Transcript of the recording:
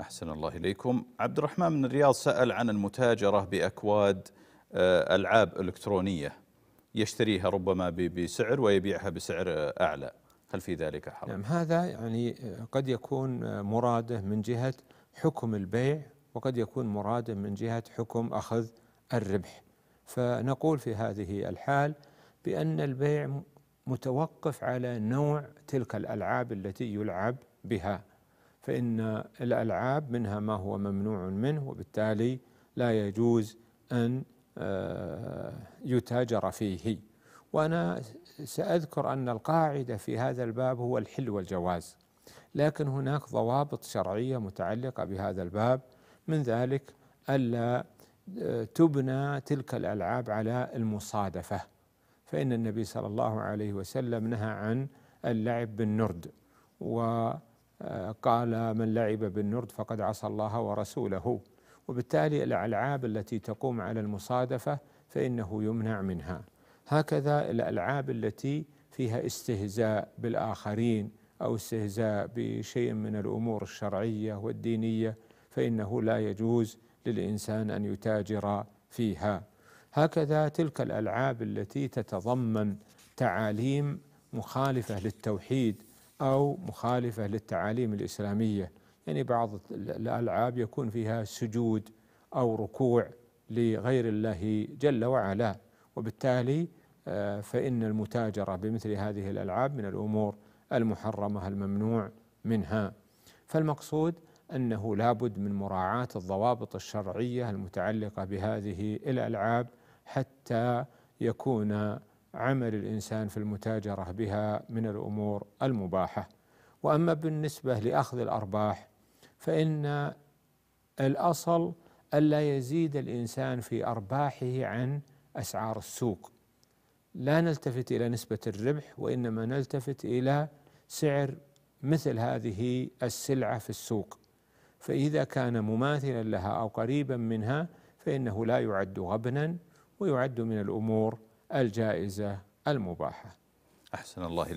أحسن الله إليكم. عبد الرحمن من الرياض سأل عن المتاجرة بأكواد ألعاب إلكترونية يشتريها ربما بسعر ويبيعها بسعر أعلى، هل في ذلك حرج؟ نعم، هذا يعني قد يكون مراده من جهة حكم البيع وقد يكون مراده من جهة حكم أخذ الربح، فنقول في هذه الحال بأن البيع متوقف على نوع تلك الألعاب التي يلعب بها، فإن الألعاب منها ما هو ممنوع منه وبالتالي لا يجوز أن يتاجر فيه. وأنا سأذكر أن القاعدة في هذا الباب هو الحل والجواز، لكن هناك ضوابط شرعية متعلقة بهذا الباب، من ذلك ألا تبنى تلك الألعاب على المصادفة، فإن النبي صلى الله عليه وسلم نهى عن اللعب بالنرد، وقال من لعب بالنرد فقد عصى الله ورسوله، وبالتالي الألعاب التي تقوم على المصادفة فإنه يمنع منها. هكذا الألعاب التي فيها استهزاء بالآخرين أو استهزاء بشيء من الأمور الشرعية والدينية فإنه لا يجوز للإنسان أن يتاجر فيها. هكذا تلك الألعاب التي تتضمن تعاليم مخالفة للتوحيد أو مخالفة للتعاليم الإسلامية، يعني بعض الألعاب يكون فيها سجود أو ركوع لغير الله جل وعلا، وبالتالي فإن المتاجرة بمثل هذه الألعاب من الأمور المحرمة الممنوع منها. فالمقصود أنه لابد من مراعاة الضوابط الشرعية المتعلقة بهذه الألعاب حتى يكون عمل الإنسان في المتاجرة بها من الأمور المباحة. وأما بالنسبة لأخذ الأرباح فإن الأصل ألا يزيد الإنسان في أرباحه عن أسعار السوق، لا نلتفت إلى نسبة الربح وإنما نلتفت إلى سعر مثل هذه السلعة في السوق، فإذا كان مماثلا لها أو قريبا منها فإنه لا يعد غبنا ويعد من الأمور الجائزة المباحة. أحسن الله إليك.